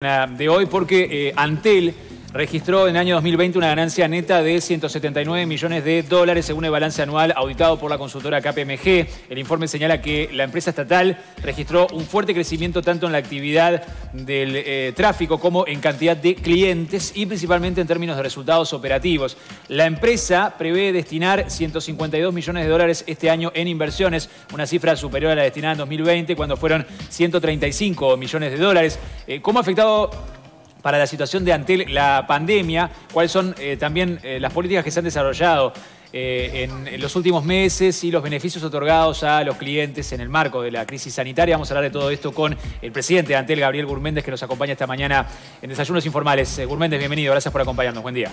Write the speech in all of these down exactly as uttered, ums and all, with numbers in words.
De hoy porque eh, Antel registró en el año dos mil veinte una ganancia neta de ciento setenta y nueve millones de dólares según el balance anual auditado por la consultora K P M G. El informe señala que la empresa estatal registró un fuerte crecimiento tanto en la actividad del eh, tráfico como en cantidad de clientes y principalmente en términos de resultados operativos. La empresa prevé destinar ciento cincuenta y dos millones de dólares este año en inversiones, una cifra superior a la destinada en dos mil veinte cuando fueron ciento treinta y cinco millones de dólares. Eh, ¿Cómo ha afectado para la situación de Antel la pandemia? ¿Cuáles son eh, también eh, las políticas que se han desarrollado eh, en, en los últimos meses y los beneficios otorgados a los clientes en el marco de la crisis sanitaria? Vamos a hablar de todo esto con el presidente de Antel, Gabriel Gurméndez, que nos acompaña esta mañana en Desayunos Informales. Eh, Gurméndez, bienvenido, gracias por acompañarnos, buen día.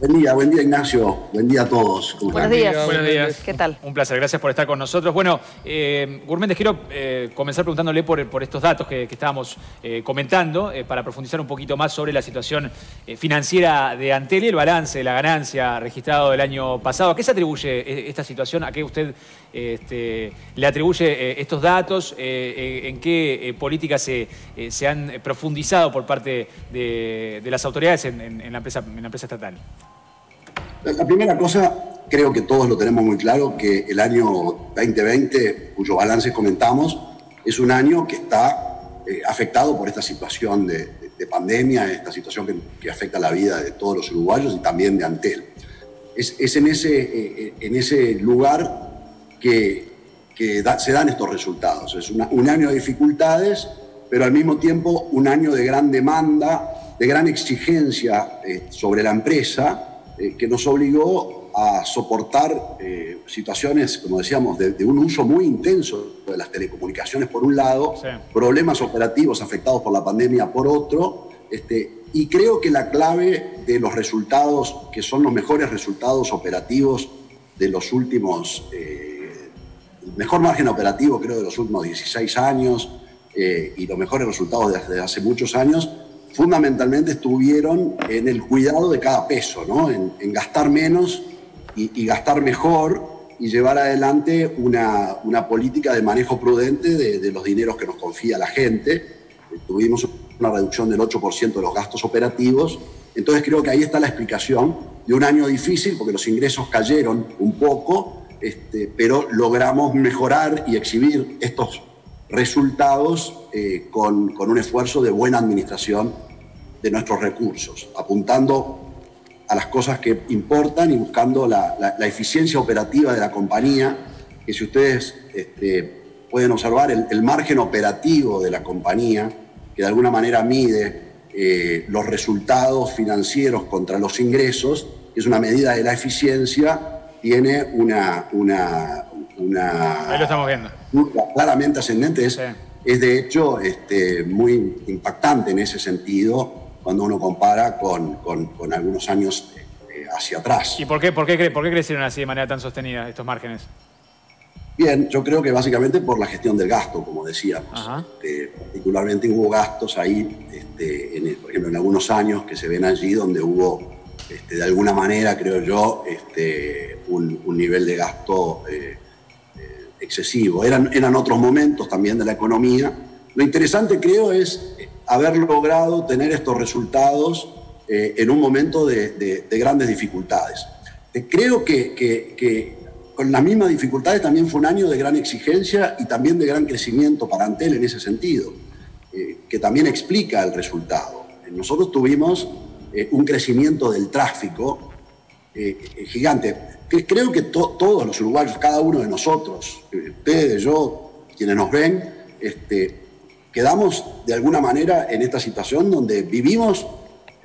Buen día, buen día Ignacio, buen día a todos. Buenos días. Buenos días. ¿Qué tal? Un placer, gracias por estar con nosotros. Bueno, eh, Gurméndez, quiero eh, comenzar preguntándole por, por estos datos que, que estábamos eh, comentando eh, para profundizar un poquito más sobre la situación eh, financiera de Antel y el balance de la ganancia registrado del año pasado. ¿A qué se atribuye esta situación? ¿A qué usted eh, este, le atribuye eh, estos datos? Eh, eh, ¿En qué eh, políticas se, eh, se han profundizado por parte de, de las autoridades en, en, en, la empresa, en la empresa estatal? La primera cosa, creo que todos lo tenemos muy claro, que el año dos mil veinte, cuyo balance comentamos, es un año que está eh, afectado por esta situación de, de, de pandemia, esta situación que, que afecta la vida de todos los uruguayos y también de Antel. Es, es en, ese, eh, en ese lugar que, que da, se dan estos resultados. Es una, un año de dificultades, pero al mismo tiempo un año de gran demanda, de gran exigencia eh, sobre la empresa, que nos obligó a soportar eh, situaciones, como decíamos, de, de un uso muy intenso de las telecomunicaciones por un lado, sí, problemas operativos afectados por la pandemia por otro, este, y creo que la clave de los resultados, que son los mejores resultados operativos de los últimos, eh, el mejor margen operativo creo de los últimos dieciséis años eh, y los mejores resultados desde hace muchos años, fundamentalmente estuvieron en el cuidado de cada peso, ¿no? En, en gastar menos y, y gastar mejor y llevar adelante una, una política de manejo prudente de, de los dineros que nos confía la gente. Tuvimos una reducción del ocho por ciento de los gastos operativos. Entonces creo que ahí está la explicación de un año difícil porque los ingresos cayeron un poco, este, pero logramos mejorar y exhibir estos resultados eh, con, con un esfuerzo de buena administración de nuestros recursos, apuntando a las cosas que importan y buscando la, la, la eficiencia operativa de la compañía, que si ustedes este, pueden observar el, el margen operativo de la compañía, que de alguna manera mide eh, los resultados financieros contra los ingresos, que es una medida de la eficiencia, tiene una... una Una, ahí lo estamos viendo. Claramente ascendente, es, sí. es de hecho este, muy impactante en ese sentido cuando uno compara con, con, con algunos años eh, hacia atrás. ¿Y por qué, por, qué, por qué crecieron así de manera tan sostenida estos márgenes? Bien, yo creo que básicamente por la gestión del gasto, como decíamos. Este, particularmente hubo gastos ahí, este, en, por ejemplo, en algunos años que se ven allí donde hubo, este, de alguna manera, creo yo, este, un, un nivel de gasto Eh, excesivo. Eran, eran otros momentos también de la economía. Lo interesante, creo, es haber logrado tener estos resultados eh, en un momento de, de, de grandes dificultades. Eh, creo que, que, que con las mismas dificultades también fue un año de gran exigencia y también de gran crecimiento para Antel en ese sentido, eh, que también explica el resultado. Nosotros tuvimos eh, un crecimiento del tráfico eh, gigante. Creo que to todos los uruguayos, cada uno de nosotros, ustedes, yo, quienes nos ven, este, quedamos de alguna manera en esta situación donde vivimos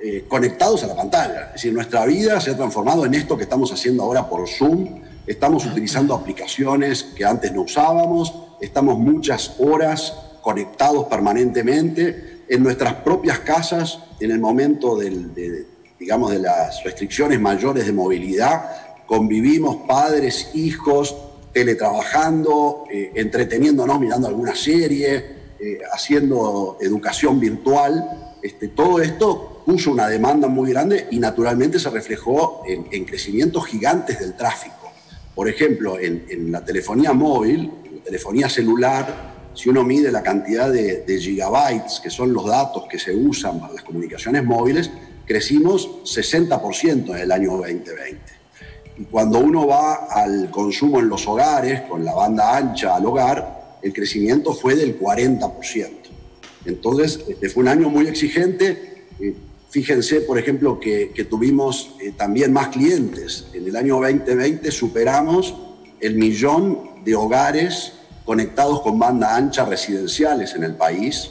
eh, conectados a la pantalla. Es decir, nuestra vida se ha transformado en esto que estamos haciendo ahora por Zoom. Estamos utilizando aplicaciones que antes no usábamos. Estamos muchas horas conectados permanentemente en nuestras propias casas en el momento del, de, digamos, de las restricciones mayores de movilidad. Convivimos padres, hijos, teletrabajando, eh, entreteniéndonos, mirando alguna serie, eh, haciendo educación virtual. Este, todo esto puso una demanda muy grande y naturalmente se reflejó en, en crecimientos gigantes del tráfico. Por ejemplo, en, en la telefonía móvil, en la telefonía celular, si uno mide la cantidad de, de gigabytes, que son los datos que se usan para las comunicaciones móviles, crecimos sesenta por ciento en el año veinte veinte. Y cuando uno va al consumo en los hogares, con la banda ancha al hogar, el crecimiento fue del cuarenta por ciento. Entonces, este fue un año muy exigente. Fíjense, por ejemplo, que, que tuvimos eh, también más clientes. En el año veinte veinte superamos el millón de hogares conectados con banda ancha residenciales en el país.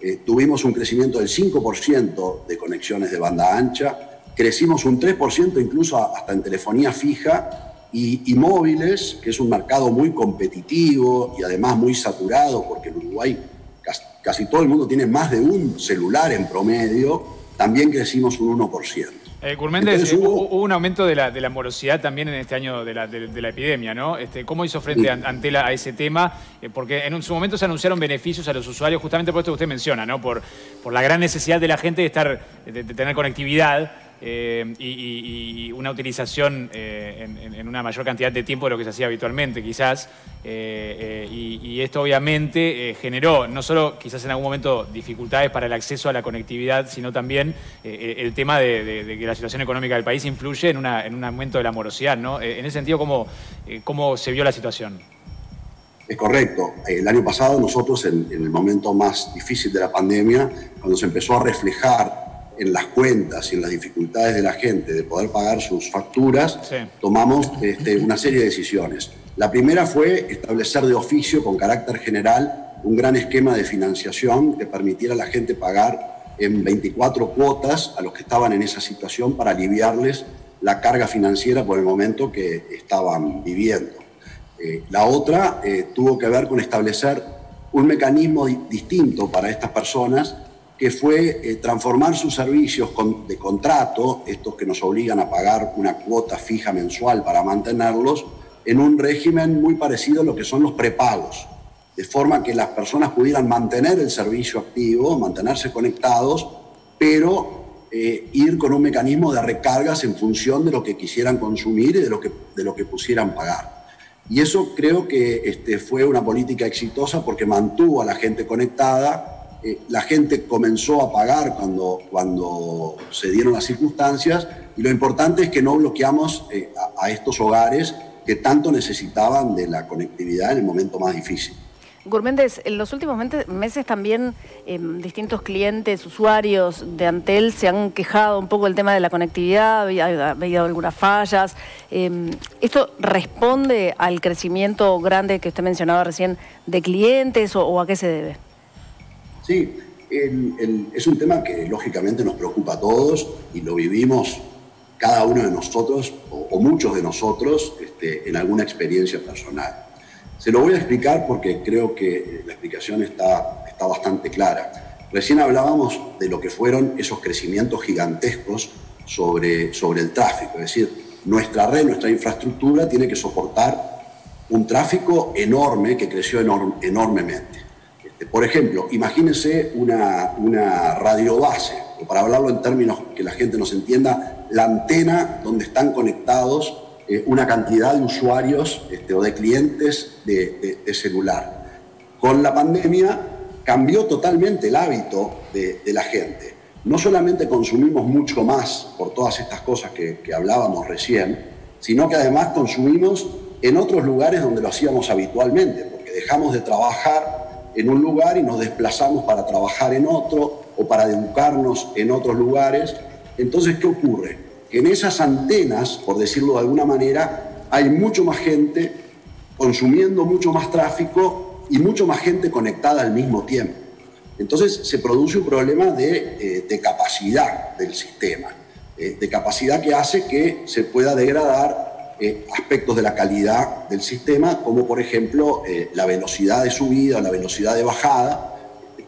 Eh, tuvimos un crecimiento del cinco por ciento de conexiones de banda ancha, crecimos un tres por ciento incluso hasta en telefonía fija y, y móviles, que es un mercado muy competitivo y además muy saturado, porque en Uruguay casi, casi todo el mundo tiene más de un celular en promedio, también crecimos un uno por ciento. Eh, Gurméndez, hubo... hubo un aumento de la, de la morosidad también en este año de la, de, de la epidemia, ¿no? Este, ¿Cómo hizo frente sí. a, Antel a ese tema? Eh, porque en un, su momento se anunciaron beneficios a los usuarios, justamente por esto que usted menciona, ¿no? Por, por la gran necesidad de la gente de, estar, de, de tener conectividad eh, y, y, y una utilización eh, en, en una mayor cantidad de tiempo de lo que se hacía habitualmente, quizás. Eh, eh, y, y esto obviamente eh, generó no solo quizás en algún momento dificultades para el acceso a la conectividad, sino también eh, el tema de, de, de que la situación económica del país influye en, una, en un aumento de la morosidad, ¿no? Eh, en ese sentido, ¿cómo, eh, ¿cómo se vio la situación? Es correcto. El año pasado nosotros, en, en el momento más difícil de la pandemia, cuando se empezó a reflejar en las cuentas y en las dificultades de la gente de poder pagar sus facturas, sí. tomamos este, una serie de decisiones. La primera fue establecer de oficio, con carácter general, un gran esquema de financiación que permitiera a la gente pagar en veinticuatro cuotas a los que estaban en esa situación para aliviarles la carga financiera por el momento que estaban viviendo. Eh, la otra eh, tuvo que ver con establecer un mecanismo di- distinto para estas personas, que fue eh, transformar sus servicios con, de contrato, estos que nos obligan a pagar una cuota fija mensual para mantenerlos, en un régimen muy parecido a lo que son los prepagos, de forma que las personas pudieran mantener el servicio activo, mantenerse conectados, pero eh, ir con un mecanismo de recargas en función de lo que quisieran consumir y de lo que, de lo que pusieran pagar. Y eso creo que este, fue una política exitosa, porque mantuvo a la gente conectada. La gente comenzó a pagar cuando, cuando se dieron las circunstancias, y lo importante es que no bloqueamos eh, a, a estos hogares que tanto necesitaban de la conectividad en el momento más difícil. Gurméndez, en los últimos meses también eh, distintos clientes, usuarios de Antel se han quejado un poco del tema de la conectividad, ha habido algunas fallas. Eh, ¿Esto responde al crecimiento grande que usted mencionaba recién de clientes, o, o a qué se debe? Sí, el, el, es un tema que lógicamente nos preocupa a todos y lo vivimos cada uno de nosotros o, o muchos de nosotros este, en alguna experiencia personal. Se lo voy a explicar porque creo que la explicación está, está bastante clara. Recién hablábamos de lo que fueron esos crecimientos gigantescos sobre, sobre el tráfico. Es decir, nuestra red, nuestra infraestructura tiene que soportar un tráfico enorme que creció enorm- enormemente. Por ejemplo, imagínense una, una radiobase, o para hablarlo en términos que la gente nos entienda, la antena donde están conectados eh, una cantidad de usuarios este, o de clientes de, de, de celular. Con la pandemia cambió totalmente el hábito de, de la gente. No solamente consumimos mucho más por todas estas cosas que, que hablábamos recién, sino que además consumimos en otros lugares donde lo hacíamos habitualmente, porque dejamos de trabajar en un lugar y nos desplazamos para trabajar en otro o para educarnos en otros lugares. Entonces, ¿qué ocurre? Que en esas antenas, por decirlo de alguna manera, hay mucho más gente consumiendo mucho más tráfico y mucho más gente conectada al mismo tiempo. Entonces, se produce un problema de, eh, de capacidad del sistema, eh, de capacidad que hace que se pueda degradar eh, aspectos de la calidad del sistema, como por ejemplo eh, la velocidad de subida o la velocidad de bajada.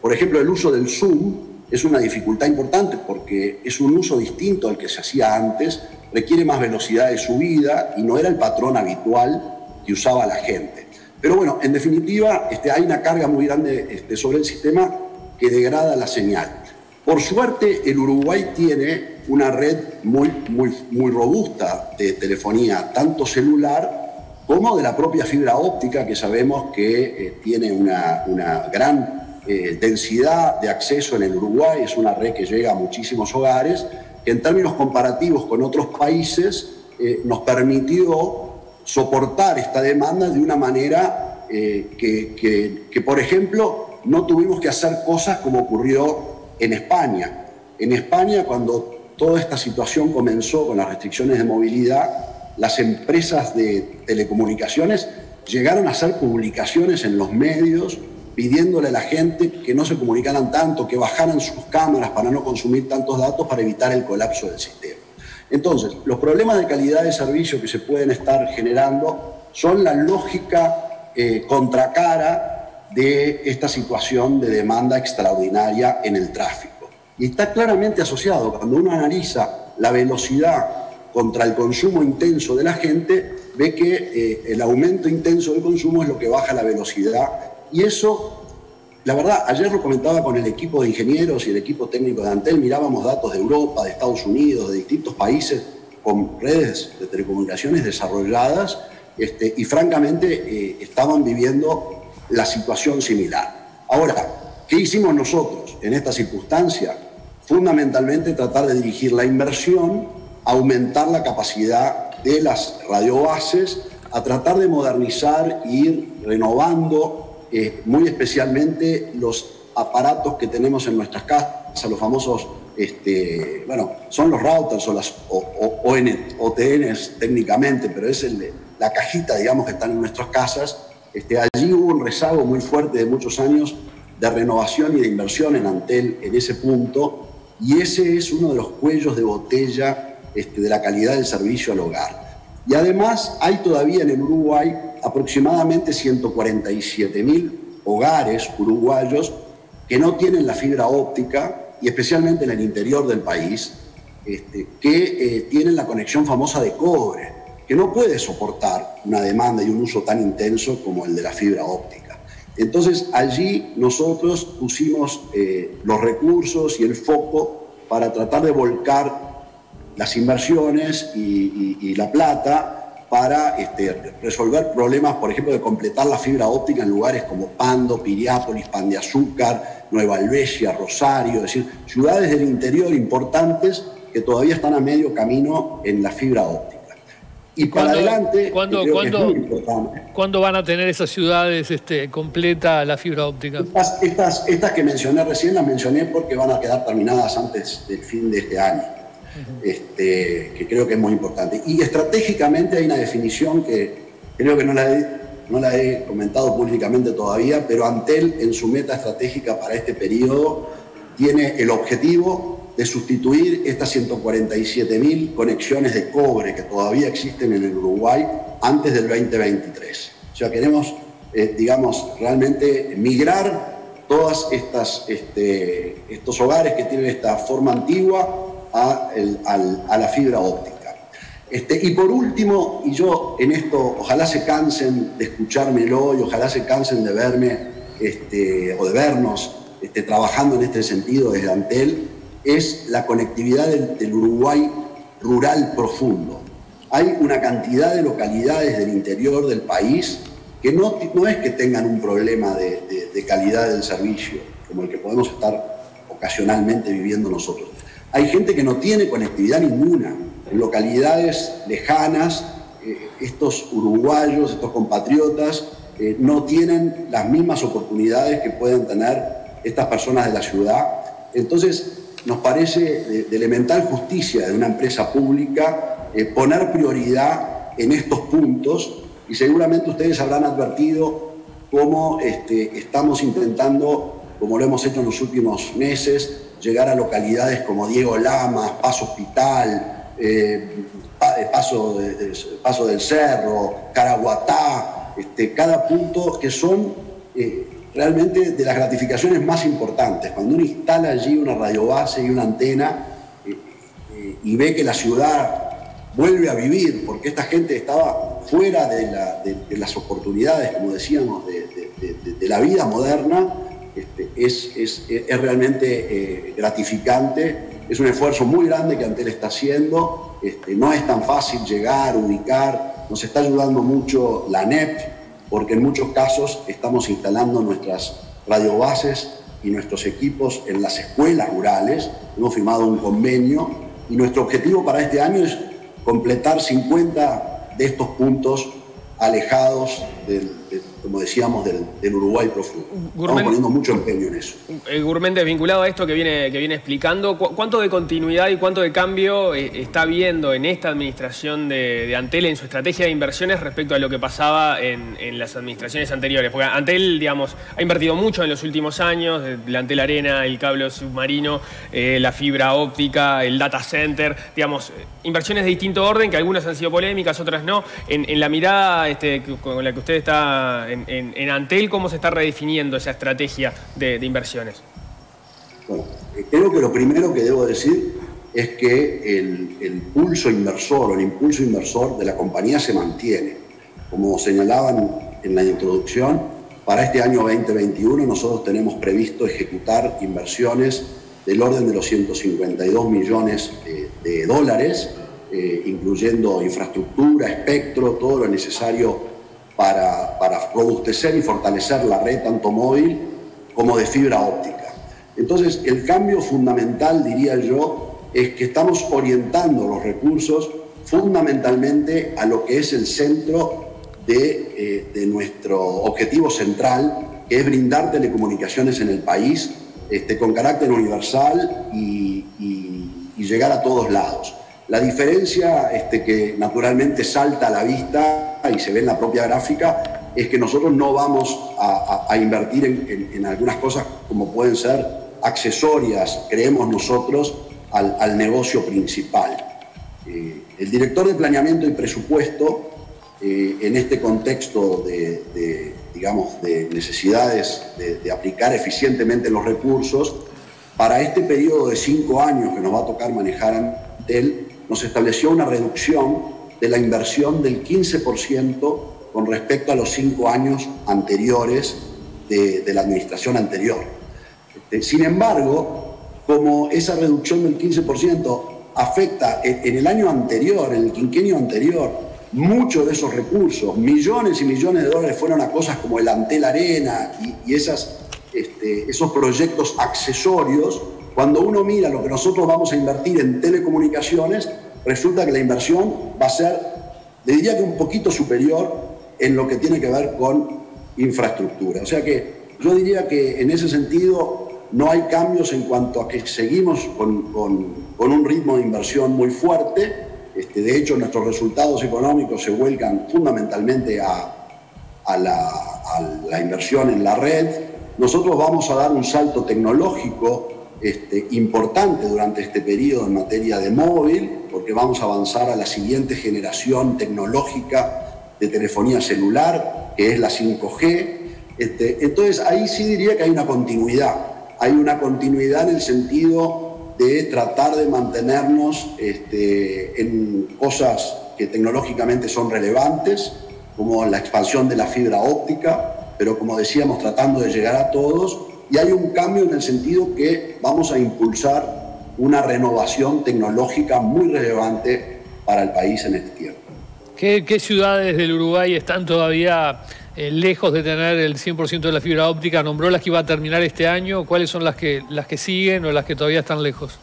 Por ejemplo, el uso del Zoom es una dificultad importante porque es un uso distinto al que se hacía antes, requiere más velocidad de subida y no era el patrón habitual que usaba la gente. Pero bueno, en definitiva, este, hay una carga muy grande este, sobre el sistema que degrada la señal. Por suerte, el Uruguay tiene una red muy, muy, muy robusta de telefonía, tanto celular como de la propia fibra óptica, que sabemos que eh, tiene una, una gran eh, densidad de acceso en el Uruguay, es una red que llega a muchísimos hogares, que en términos comparativos con otros países eh, nos permitió soportar esta demanda de una manera eh, que, que, que, por ejemplo, no tuvimos que hacer cosas como ocurrió en España. En España, cuando toda esta situación comenzó con las restricciones de movilidad, las empresas de telecomunicaciones llegaron a hacer publicaciones en los medios pidiéndole a la gente que no se comunicaran tanto, que bajaran sus cámaras para no consumir tantos datos, para evitar el colapso del sistema. Entonces, los problemas de calidad de servicio que se pueden estar generando son la lógica eh, contracara de esta situación de demanda extraordinaria en el tráfico. Y está claramente asociado. Cuando uno analiza la velocidad contra el consumo intenso de la gente, ve que eh, el aumento intenso del consumo es lo que baja la velocidad. Y eso, la verdad, ayer lo comentaba con el equipo de ingenieros y el equipo técnico de Antel, mirábamos datos de Europa, de Estados Unidos, de distintos países con redes de telecomunicaciones desarrolladas, este, y francamente eh, estaban viviendo la situación similar. Ahora, ¿qué hicimos nosotros en esta circunstancia? Fundamentalmente tratar de dirigir la inversión, aumentar la capacidad de las radiobases, a tratar de modernizar e ir renovando eh, muy especialmente los aparatos que tenemos en nuestras casas, los famosos, este, bueno, son los routers o las O T Ns técnicamente, pero es el de, la cajita, digamos, que están en nuestras casas. Este, allí hubo un rezago muy fuerte de muchos años de renovación y de inversión en Antel en ese punto, y ese es uno de los cuellos de botella Este, de la calidad del servicio al hogar. Y además hay todavía en el Uruguay aproximadamente ciento cuarenta y siete mil hogares uruguayos que no tienen la fibra óptica, y especialmente en el interior del país, este, que eh, tienen la conexión famosa de cobre, que no puede soportar una demanda y un uso tan intenso como el de la fibra óptica. Entonces allí nosotros pusimos eh, los recursos y el foco para tratar de volcar las inversiones y, y, y la plata para este, resolver problemas, por ejemplo, de completar la fibra óptica en lugares como Pando, Piriápolis, Pan de Azúcar, Nueva Alvecia, Rosario, es decir, ciudades del interior importantes que todavía están a medio camino en la fibra óptica. Y para adelante, ¿cuándo, ¿cuándo, ¿cuándo van a tener esas ciudades este, completa la fibra óptica? Estas, estas, estas que mencioné recién las mencioné porque van a quedar terminadas antes del fin de este año. Este, que creo que es muy importante. Y estratégicamente hay una definición que creo que no la, he, no la he comentado públicamente todavía, pero Antel, en su meta estratégica para este periodo, tiene el objetivo de sustituir estas ciento cuarenta y siete mil conexiones de cobre que todavía existen en el Uruguay antes del veinte veintitrés. O sea, queremos, eh, digamos, realmente migrar todas estas, este, estos hogares que tienen esta forma antigua A, el, al, a la fibra óptica. Este, y por último, y yo en esto, ojalá se cansen de escuchármelo y ojalá se cansen de verme este, o de vernos este, trabajando en este sentido desde Antel, es la conectividad del, del Uruguay rural profundo. Hay una cantidad de localidades del interior del país que no, no es que tengan un problema de, de, de calidad del servicio, como el que podemos estar ocasionalmente viviendo nosotros. Hay gente que no tiene conectividad ninguna. En localidades lejanas, eh, estos uruguayos, estos compatriotas, eh, no tienen las mismas oportunidades que pueden tener estas personas de la ciudad. Entonces, nos parece de, de elemental justicia de una empresa pública eh, poner prioridad en estos puntos, y seguramente ustedes habrán advertido cómo este, estamos intentando, como lo hemos hecho en los últimos meses, llegar a localidades como Diego Lama, Paso Hospital, eh, Paso, eh, Paso del Cerro, Carahuatá, este, cada punto que son eh, realmente de las gratificaciones más importantes. Cuando uno instala allí una radiobase y una antena eh, eh, y ve que la ciudad vuelve a vivir, porque esta gente estaba fuera de, la, de, de las oportunidades, como decíamos, de, de, de, de la vida moderna, Este, es, es, es realmente eh, gratificante. Es un esfuerzo muy grande que Antel está haciendo. Este, no es tan fácil llegar, ubicar, Nos está ayudando mucho la A N E P, porque en muchos casos estamos instalando nuestras radiobases y nuestros equipos en las escuelas rurales. Hemos firmado un convenio y nuestro objetivo para este año es completar cincuenta de estos puntos alejados, del, de, como decíamos, del, del Uruguay profundo. Gurméndez, estamos poniendo mucho empeño en eso. Eh, Gurméndez, vinculado a esto que viene, que viene explicando, ¿cu ¿cuánto de continuidad y cuánto de cambio eh, está viendo en esta administración de, de Antel en su estrategia de inversiones respecto a lo que pasaba en, en las administraciones anteriores? Porque Antel, digamos, ha invertido mucho en los últimos años, la Antel Arena, el cable submarino, eh, la fibra óptica, el data center, digamos, inversiones de distinto orden, que algunas han sido polémicas, otras no. En, en la mirada este, con la que usted está en, en, en Antel, ¿cómo se está redefiniendo esa estrategia de, de inversiones? Bueno, creo que lo primero que debo decir es que el, el pulso inversor o el impulso inversor de la compañía se mantiene. Como señalaban en la introducción, para este año veinte veintiuno nosotros tenemos previsto ejecutar inversiones del orden de los ciento cincuenta y dos millones de, de dólares, eh, incluyendo infraestructura, espectro, todo lo necesario Para, para robustecer y fortalecer la red tanto móvil como de fibra óptica. Entonces, el cambio fundamental, diría yo, es que estamos orientando los recursos fundamentalmente a lo que es el centro de, eh, de nuestro objetivo central, que es brindar telecomunicaciones en el país este, con carácter universal y, y, y llegar a todos lados. La diferencia este, que naturalmente salta a la vista y se ve en la propia gráfica es que nosotros no vamos a, a, a invertir en, en, en algunas cosas como pueden ser accesorias, creemos nosotros, al, al negocio principal. Eh, el director de Planeamiento y Presupuesto, eh, en este contexto de, de, digamos, de necesidades de, de aplicar eficientemente los recursos, para este periodo de cinco años que nos va a tocar manejar Antel, nos estableció una reducción de la inversión del quince por ciento con respecto a los cinco años anteriores de, de la administración anterior. Este, sin embargo, como esa reducción del quince por ciento afecta en, en el año anterior, en el quinquenio anterior, muchos de esos recursos, millones y millones de dólares fueron a cosas como el Antel Arena y, y esas, este, esos proyectos accesorios. Cuando uno mira lo que nosotros vamos a invertir en telecomunicaciones, resulta que la inversión va a ser, le diría que un poquito superior en lo que tiene que ver con infraestructura. O sea que yo diría que en ese sentido no hay cambios en cuanto a que seguimos con, con, con un ritmo de inversión muy fuerte. Este, de hecho, nuestros resultados económicos se vuelcan fundamentalmente a, a, la, a la inversión en la red. Nosotros vamos a dar un salto tecnológico Este, importante durante este periodo en materia de móvil, porque vamos a avanzar a la siguiente generación tecnológica de telefonía celular, que es la cinco G. Este, entonces, ahí sí diría que hay una continuidad. Hay una continuidad en el sentido de tratar de mantenernos este, en cosas que tecnológicamente son relevantes, como la expansión de la fibra óptica, pero como decíamos, tratando de llegar a todos. Y hay un cambio en el sentido que vamos a impulsar una renovación tecnológica muy relevante para el país en este tiempo. ¿Qué, qué ciudades del Uruguay están todavía eh, lejos de tener el cien por ciento de la fibra óptica? ¿Nombró las que iba a terminar este año? ¿Cuáles son las que, las que siguen o las que todavía están lejos?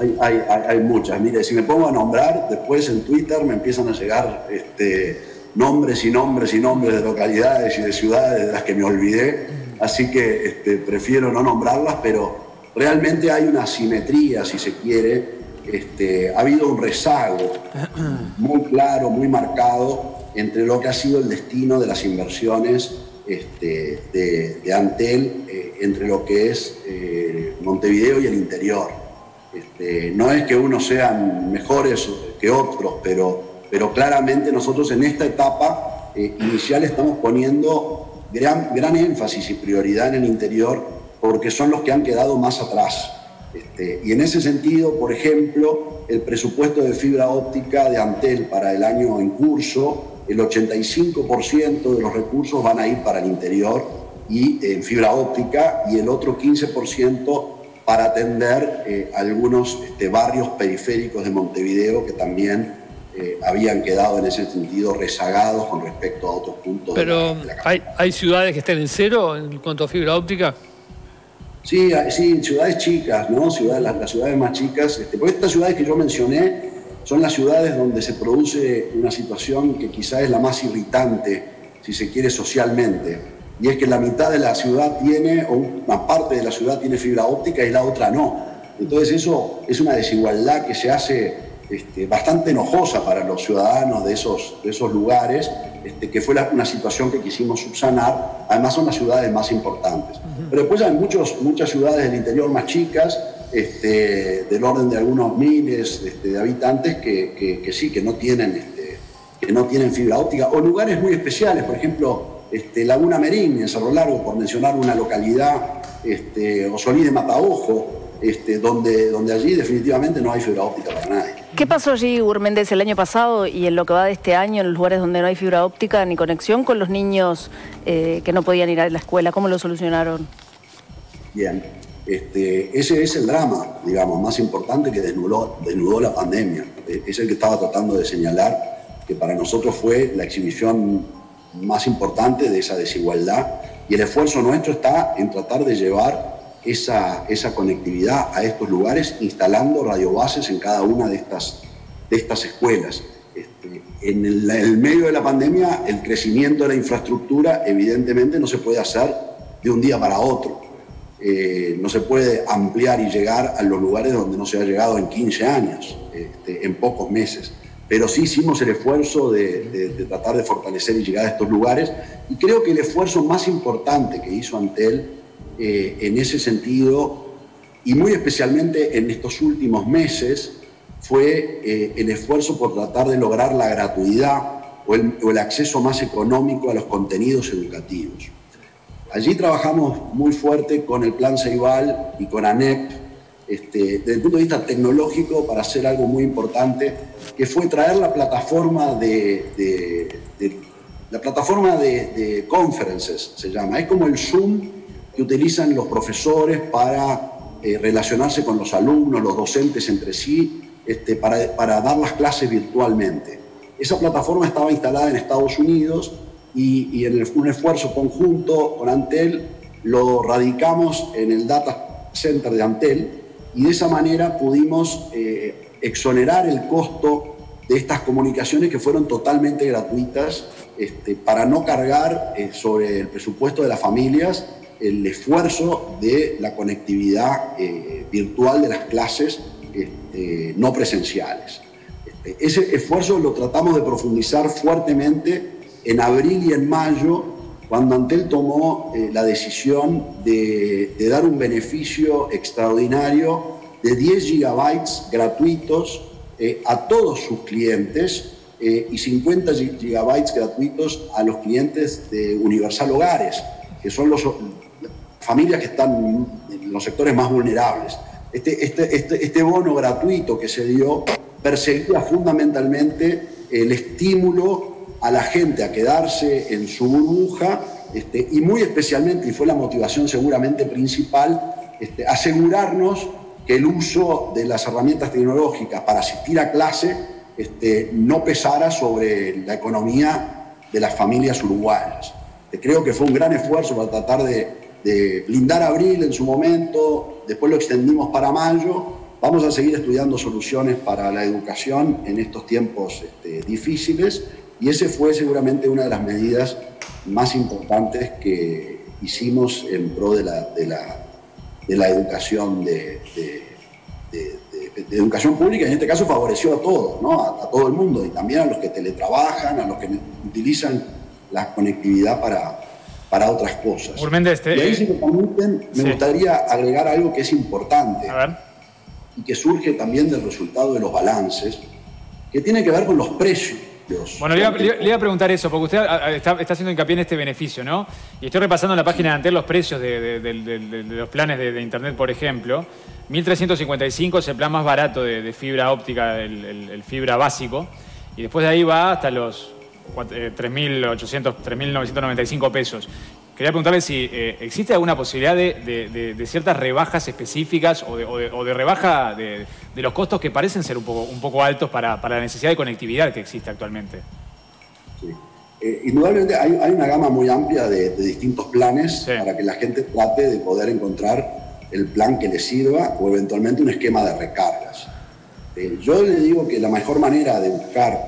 Hay, hay, hay, hay muchas. Mire, si me pongo a nombrar, después en Twitter me empiezan a llegar este, nombres y nombres y nombres de localidades y de ciudades de las que me olvidé. Así que este, prefiero no nombrarlas, pero realmente hay una asimetría, si se quiere. Este, ha habido un rezago muy claro, muy marcado, entre lo que ha sido el destino de las inversiones este, de, de Antel, eh, entre lo que es eh, Montevideo y el interior. Este, no es que unos sean mejores que otros, pero, pero claramente nosotros en esta etapa eh, inicial estamos poniendo Gran, gran énfasis y prioridad en el interior, porque son los que han quedado más atrás. Este, y en ese sentido, por ejemplo, el presupuesto de fibra óptica de Antel para el año en curso, el ochenta y cinco por ciento de los recursos van a ir para el interior y en fibra óptica, y el otro quince por ciento para atender eh, algunos este, barrios periféricos de Montevideo que también eh, habían quedado en ese sentido rezagados con respecto a otros puntos. Pero de la, de la ¿hay, ¿hay ciudades que estén en cero en cuanto a fibra óptica? Sí, sí, ciudades chicas, ¿no? Ciudades, las, las ciudades más chicas, este, porque estas ciudades que yo mencioné son las ciudades donde se produce una situación que quizá es la más irritante, si se quiere, socialmente, y es que la mitad de la ciudad tiene, o una parte de la ciudad tiene fibra óptica y la otra no. Entonces eso es una desigualdad que se hace este, bastante enojosa para los ciudadanos de esos, de esos lugares, este, que fue la, una situación que quisimos subsanar. Además son las ciudades más importantes. Pero después hay muchos, muchas ciudades del interior más chicas, este, del orden de algunos miles este, de habitantes, que, que, que sí, que no, tienen, este, que no tienen fibra óptica, o lugares muy especiales, por ejemplo, este, Laguna Merín, en Cerro Largo, por mencionar una localidad, este, o Solí de Mataojo, Este, donde, donde allí definitivamente no hay fibra óptica para nadie. ¿Qué pasó allí, Gurméndez, el año pasado y en lo que va de este año, en los lugares donde no hay fibra óptica ni conexión con los niños eh, que no podían ir a la escuela? ¿Cómo lo solucionaron? Bien, este, ese es el drama, digamos, más importante que desnudó, desnudó la pandemia. Es el que estaba tratando de señalar, que para nosotros fue la exhibición más importante de esa desigualdad, y el esfuerzo nuestro está en tratar de llevar Esa, esa conectividad a estos lugares, instalando radiobases en cada una de estas, de estas escuelas. Este, en el, el medio de la pandemia, el crecimiento de la infraestructura evidentemente no se puede hacer de un día para otro. Eh, no se puede ampliar y llegar a los lugares donde no se ha llegado en quince años, este, en pocos meses. Pero sí hicimos el esfuerzo de, de, de tratar de fortalecer y llegar a estos lugares, y creo que el esfuerzo más importante que hizo Antel Eh, en ese sentido, y muy especialmente en estos últimos meses, fue eh, el esfuerzo por tratar de lograr la gratuidad o el, o el acceso más económico a los contenidos educativos. Allí trabajamos muy fuerte con el Plan Ceibal y con ANEP, este, desde el punto de vista tecnológico, para hacer algo muy importante, que fue traer la plataforma de... de, de la plataforma de, de conferences, se llama. Es como el Zoom que utilizan los profesores para eh, relacionarse con los alumnos, los docentes entre sí, este, para, para dar las clases virtualmente. Esa plataforma estaba instalada en Estados Unidos y, y en el, un esfuerzo conjunto con Antel lo radicamos en el Data Center de Antel, y de esa manera pudimos eh, exonerar el costo de estas comunicaciones, que fueron totalmente gratuitas, este, para no cargar eh, sobre el presupuesto de las familias el esfuerzo de la conectividad eh, virtual de las clases este, no presenciales. Este, ese esfuerzo lo tratamos de profundizar fuertemente en abril y en mayo, cuando Antel tomó eh, la decisión de, de dar un beneficio extraordinario de diez gigabytes gratuitos eh, a todos sus clientes eh, y cincuenta gigabytes gratuitos a los clientes de Universal Hogares, que son los familias que están en los sectores más vulnerables. Este, este, este, este bono gratuito que se dio perseguía fundamentalmente el estímulo a la gente a quedarse en su burbuja, este, y muy especialmente, y fue la motivación seguramente principal, este, asegurarnos que el uso de las herramientas tecnológicas para asistir a clase este, no pesara sobre la economía de las familias uruguayas. Creo que fue un gran esfuerzo para tratar de de blindar abril en su momento, después lo extendimos para mayo. Vamos a seguir estudiando soluciones para la educación en estos tiempos este, difíciles, y ese fue seguramente una de las medidas más importantes que hicimos en pro de la, de la, de la educación de, de, de, de, de educación pública, y en este caso favoreció a todos, ¿no? a, a todo el mundo, y también a los que teletrabajan, a los que utilizan la conectividad para... para otras cosas. Gurméndez, y ahí, si me permiten, me sí. gustaría agregar algo que es importante y que surge también del resultado de los balances, que tiene que ver con los precios. Bueno, le iba, le iba a preguntar eso, porque usted está, está haciendo hincapié en este beneficio, ¿no? Y estoy repasando en la página de Antel los precios de, de, de, de, de los planes de, de Internet, por ejemplo. mil trescientos cincuenta y cinco es el plan más barato de, de fibra óptica, el, el, el fibra básico, y después de ahí va hasta los tres mil ochocientos, tres mil novecientos noventa y cinco pesos. Quería preguntarle si eh, existe alguna posibilidad de, de, de, de ciertas rebajas específicas o de, o de, o de rebaja de, de los costos que parecen ser un poco, un poco altos para, para la necesidad de conectividad que existe actualmente. Sí. Eh, indudablemente hay, hay una gama muy amplia de, de distintos planes, sí, para que la gente trate de poder encontrar el plan que le sirva o eventualmente un esquema de recargas. Eh, yo le digo que la mejor manera de buscar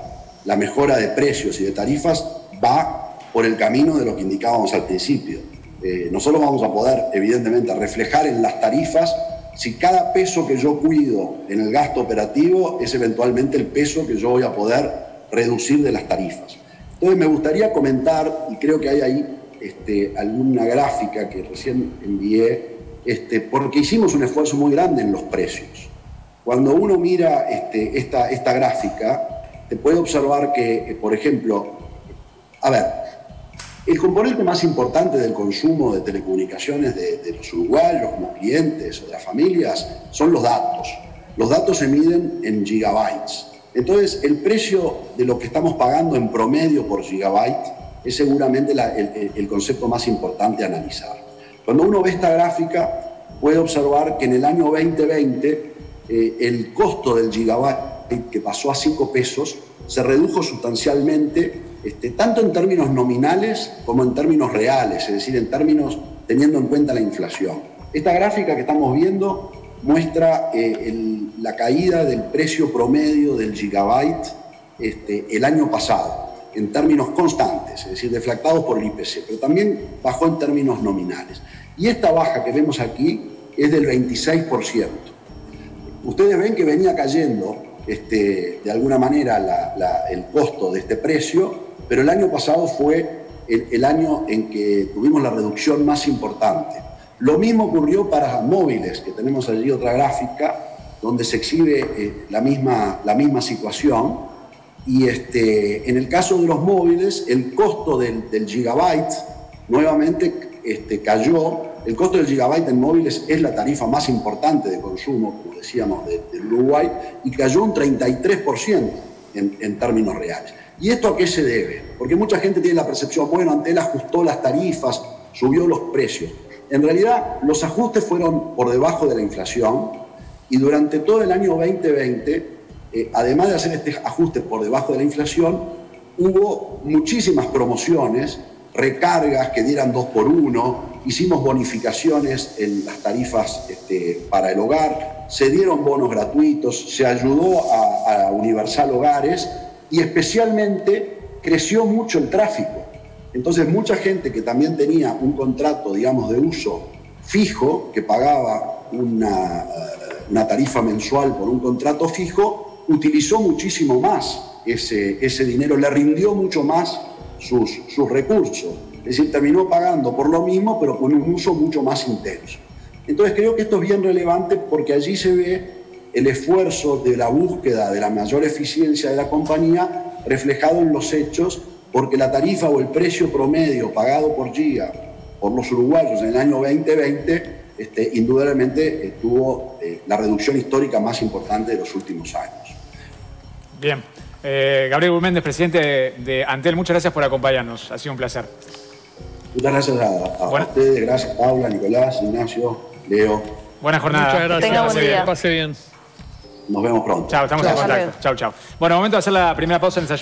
la mejora de precios y de tarifas va por el camino de lo que indicábamos al principio. Eh, nosotros vamos a poder, evidentemente, reflejar en las tarifas si cada peso que yo cuido en el gasto operativo es eventualmente el peso que yo voy a poder reducir de las tarifas. Entonces me gustaría comentar, y creo que hay ahí este, alguna gráfica que recién envié, este, porque hicimos un esfuerzo muy grande en los precios. Cuando uno mira este, esta, esta gráfica, te puede observar que, por ejemplo, a ver, el componente más importante del consumo de telecomunicaciones de, de los uruguayos como clientes o de las familias son los datos. Los datos se miden en gigabytes. Entonces, el precio de lo que estamos pagando en promedio por gigabyte es seguramente la, el, el concepto más importante a analizar. Cuando uno ve esta gráfica, puede observar que en el año veinte veinte eh, el costo del gigabyte, que pasó a cinco pesos, se redujo sustancialmente, este, tanto en términos nominales como en términos reales, es decir, en términos teniendo en cuenta la inflación. Esta gráfica que estamos viendo muestra eh, el, la caída del precio promedio del gigabyte este, el año pasado, en términos constantes, es decir, deflactados por el I P C, pero también bajó en términos nominales. Y esta baja que vemos aquí es del veintiséis por ciento. Ustedes ven que venía cayendo este, de alguna manera la, la, el costo de este precio, pero el año pasado fue el, el año en que tuvimos la reducción más importante. Lo mismo ocurrió para móviles, que tenemos allí otra gráfica donde se exhibe eh, la, misma, la misma situación. Y este, en el caso de los móviles, el costo del, del gigabyte nuevamente este, cayó. El costo del gigabyte en móviles es la tarifa más importante de consumo, como decíamos, de, de Uruguay, y cayó un treinta y tres por ciento en, en términos reales. ¿Y esto a qué se debe? Porque mucha gente tiene la percepción, bueno, Antel ajustó las tarifas, subió los precios. En realidad, los ajustes fueron por debajo de la inflación y durante todo el año veinte veinte, eh, además de hacer este ajuste por debajo de la inflación, hubo muchísimas promociones, recargas que dieran dos por uno, hicimos bonificaciones en las tarifas este, para el hogar, se dieron bonos gratuitos, se ayudó a, a Universal Hogares y especialmente creció mucho el tráfico. Entonces, mucha gente que también tenía un contrato, digamos, de uso fijo, que pagaba una, una tarifa mensual por un contrato fijo, utilizó muchísimo más ese, ese dinero, le rindió mucho más sus, sus recursos. Es decir, terminó pagando por lo mismo, pero con un uso mucho más intenso. Entonces, creo que esto es bien relevante porque allí se ve el esfuerzo de la búsqueda de la mayor eficiencia de la compañía reflejado en los hechos, porque la tarifa o el precio promedio pagado por giga por los uruguayos en el año veinte veinte, este, indudablemente eh, tuvo eh, la reducción histórica más importante de los últimos años. Bien. Eh, Gabriel Gurméndez, presidente de, de Antel, muchas gracias por acompañarnos. Ha sido un placer. Muchas gracias a, a bueno. ustedes. Gracias, Paula, Nicolás, Ignacio, Leo. Buena jornada. Muchas gracias. Tenga buen día. Que pase bien. Nos vemos pronto. Chao, estamos chau. en contacto. Chao, chao. Bueno, momento de hacer la primera pausa en el desayuno.